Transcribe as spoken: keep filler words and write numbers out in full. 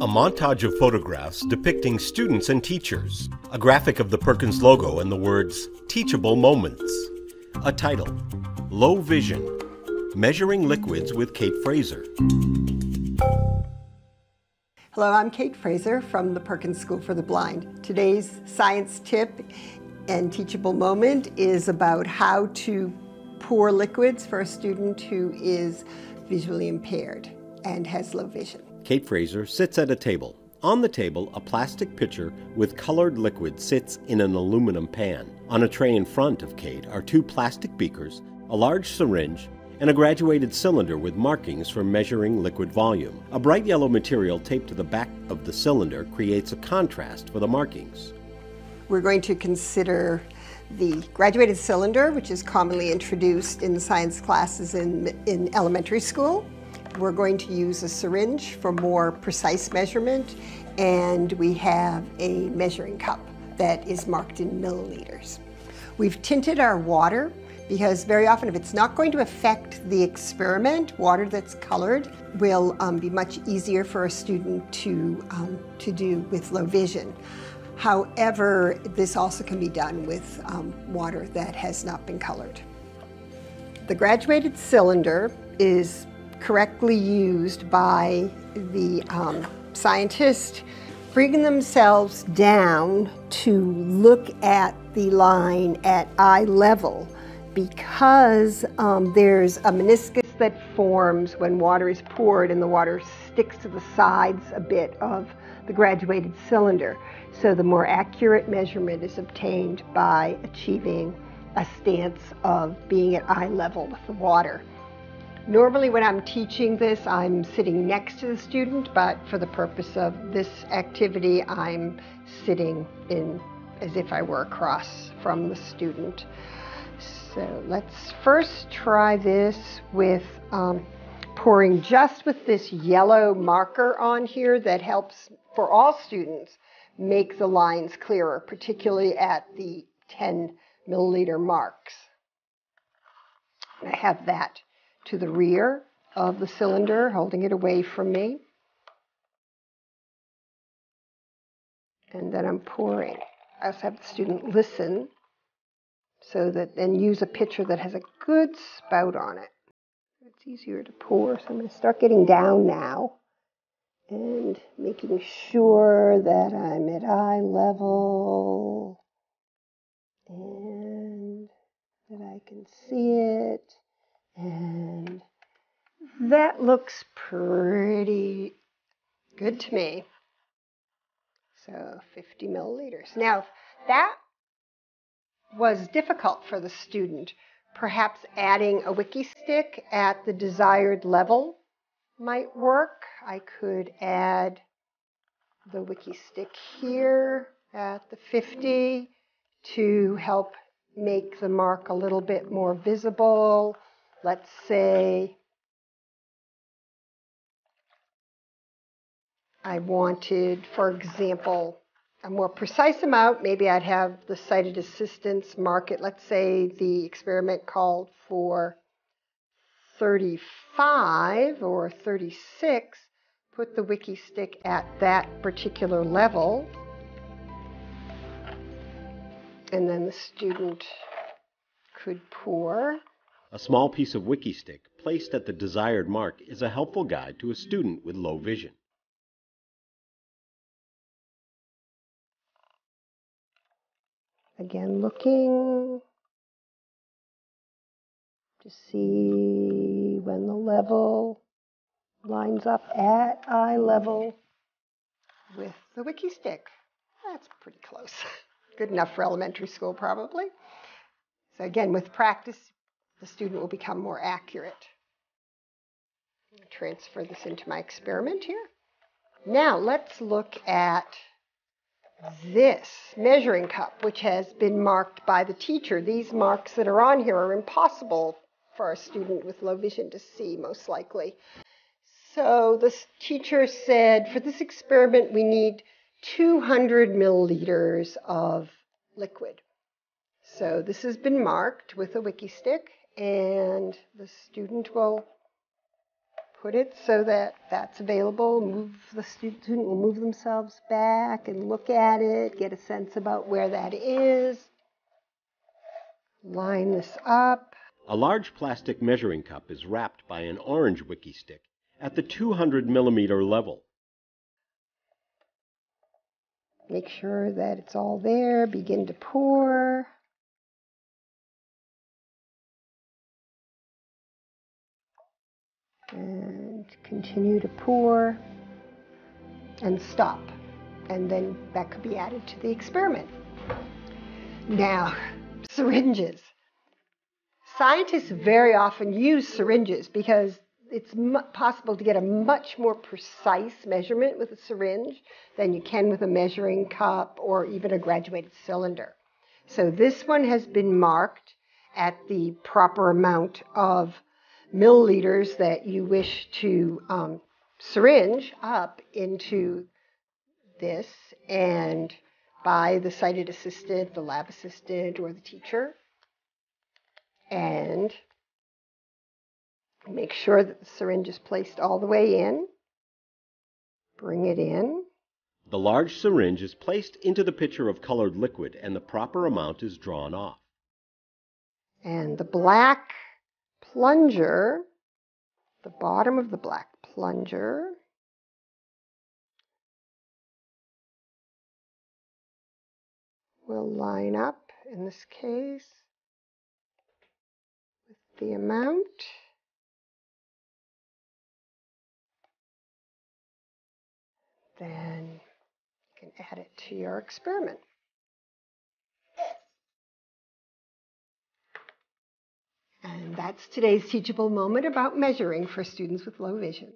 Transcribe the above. A montage of photographs depicting students and teachers, a graphic of the Perkins logo and the words, Teachable Moments. A title, Low Vision, Measuring Liquids with Kate Fraser. Hello, I'm Kate Fraser from the Perkins School for the Blind. Today's science tip and teachable moment is about how to pour liquids for a student who is visually impaired and has low vision. Kate Fraser sits at a table. On the table, a plastic pitcher with colored liquid sits in an aluminum pan. On a tray in front of Kate are two plastic beakers, a large syringe, and a graduated cylinder with markings for measuring liquid volume. A bright yellow material taped to the back of the cylinder creates a contrast for the markings. We're going to consider the graduated cylinder, which is commonly introduced in science classes in, in elementary school. We're going to use a syringe for more precise measurement, and we have a measuring cup that is marked in milliliters. We've tinted our water because very often if it's not going to affect the experiment, water that's colored will um, be much easier for a student to, um, to do with low vision. However, this also can be done with um, water that has not been colored. The graduated cylinder is correctly used by the um, scientist, bringing themselves down to look at the line at eye level because um, there's a meniscus that forms when water is poured and the water sticks to the sides a bit of the graduated cylinder. So the more accurate measurement is obtained by achieving a stance of being at eye level with the water. Normally when I'm teaching this, I'm sitting next to the student, but for the purpose of this activity, I'm sitting in as if I were across from the student. So let's first try this with um, pouring just with this yellow marker on here that helps for all students make the lines clearer, particularly at the ten milliliter marks. And I have that to the rear of the cylinder, holding it away from me. And then I'm pouring. I also have the student listen. So that then use a pitcher that has a good spout on it. It's easier to pour, so I'm going to start getting down now and making sure that I'm at eye level and that I can see it, and that looks pretty good to me. So fifty milliliters. Now that was difficult for the student. Perhaps adding a Wikki Stix at the desired level might work. I could add the Wikki Stix here at the fifty to help make the mark a little bit more visible. Let's say I wanted, for example, a more precise amount. Maybe I'd have the sighted assistants mark it. Let's say the experiment called for thirty-five or thirty-six. Put the Wikki Stix at that particular level. And then the student could pour. A small piece of Wikki Stix placed at the desired mark is a helpful guide to a student with low vision. Again, looking to see when the level lines up at eye level with the Wikki Stix. That's pretty close. Good enough for elementary school, probably. So again, with practice, the student will become more accurate. I'm going to transfer this into my experiment here. Now, let's look at this measuring cup, which has been marked by the teacher. These marks that are on here are impossible for a student with low vision to see, most likely. So the teacher said, for this experiment, we need two hundred milliliters of liquid. So this has been marked with a Wikki Stix, and the student will put it so that that's available. Move the student will move themselves back and look at it, get a sense about where that is. Line this up. A large plastic measuring cup is wrapped by an orange Wikki stick at the two hundred millimeter level. Make sure that it's all there. Begin to pour. And continue to pour and stop, and then that could be added to the experiment. Now, syringes. Scientists very often use syringes because it's possible to get a much more precise measurement with a syringe than you can with a measuring cup or even a graduated cylinder. So this one has been marked at the proper amount of milliliters that you wish to um, syringe up into this, and by the sighted assistant, the lab assistant, or the teacher. And make sure that the syringe is placed all the way in. Bring it in. The large syringe is placed into the pitcher of colored liquid, and the proper amount is drawn off. And the black plunger, the bottom of the black plunger, will line up, in this case, with the amount. Then you can add it to your experiment. And that's today's teachable moment about measuring for students with low vision.